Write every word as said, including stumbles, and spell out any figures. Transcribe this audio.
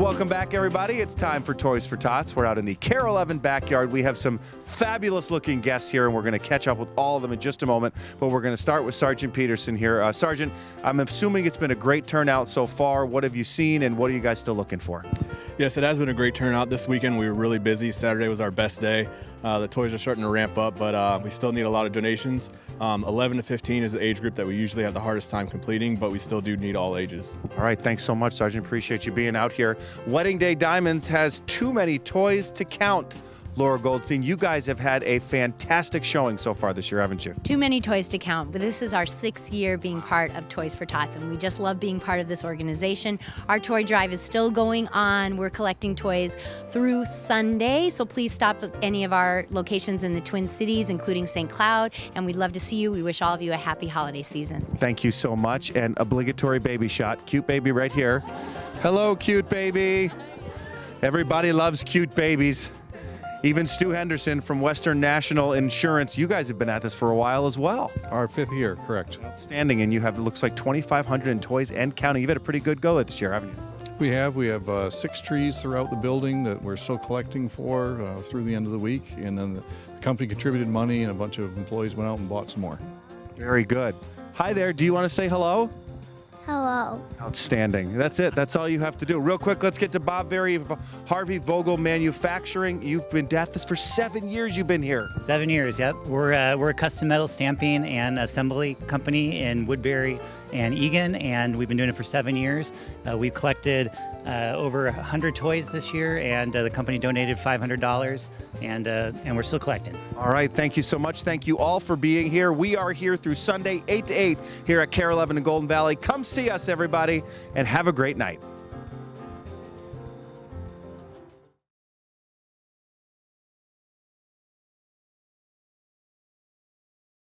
Welcome back, everybody. It's time for Toys for Tots. We're out in the KARE eleven backyard. We have some fabulous looking guests here, and we're going to catch up with all of them in just a moment. But we're going to start with Sergeant Peterson here. Uh, Sergeant, I'm assuming it's been a great turnout so far. What have you seen, and what are you guys still looking for? Yes, it has been a great turnout. This weekend we were really busy. Saturday was our best day. Uh, the toys are starting to ramp up, but uh, we still need a lot of donations. Um, eleven to fifteen is the age group that we usually have the hardest time completing, but we still do need all ages. All right, thanks so much, Sergeant. Appreciate you being out here. Wedding Day Diamonds has too many toys to count. Laura Goldstein, you guys have had a fantastic showing so far this year, haven't you? Too many toys to count, but this is our sixth year being part of Toys for Tots, and we just love being part of this organization. Our toy drive is still going on. We're collecting toys through Sunday, so please stop at any of our locations in the Twin Cities, including Saint Cloud, and we'd love to see you. We wish all of you a happy holiday season. Thank you so much, and obligatory baby shot. Cute baby right here. Hello, cute baby. Everybody loves cute babies. Even Stu Henderson from Western National Insurance. You guys have been at this for a while as well. Our fifth year, correct. Outstanding, and you have, it looks like, twenty-five hundred in toys and counting. You've had a pretty good go at this year, haven't you? We have. We have uh, six trees throughout the building that we're still collecting for uh, through the end of the week, and then the company contributed money, and a bunch of employees went out and bought some more. Very good. Hi there, do you want to say hello? Hello. Outstanding. That's it. That's all you have to do. Real quick, let's get to Bob Berry Harvey Vogel Manufacturing. You've been at this for seven years. You've been here. Seven years. Yep. We're uh, we're a custom metal stamping and assembly company in Woodbury and Eagan, and we've been doing it for seven years. Uh, we've collected uh, over one hundred toys this year, and uh, the company donated five hundred dollars, and uh, and we're still collecting. All right. Thank you so much. Thank you all for being here. We are here through Sunday, eight to eight, here at KARE eleven in Golden Valley. Come see us, everybody, and have a great night.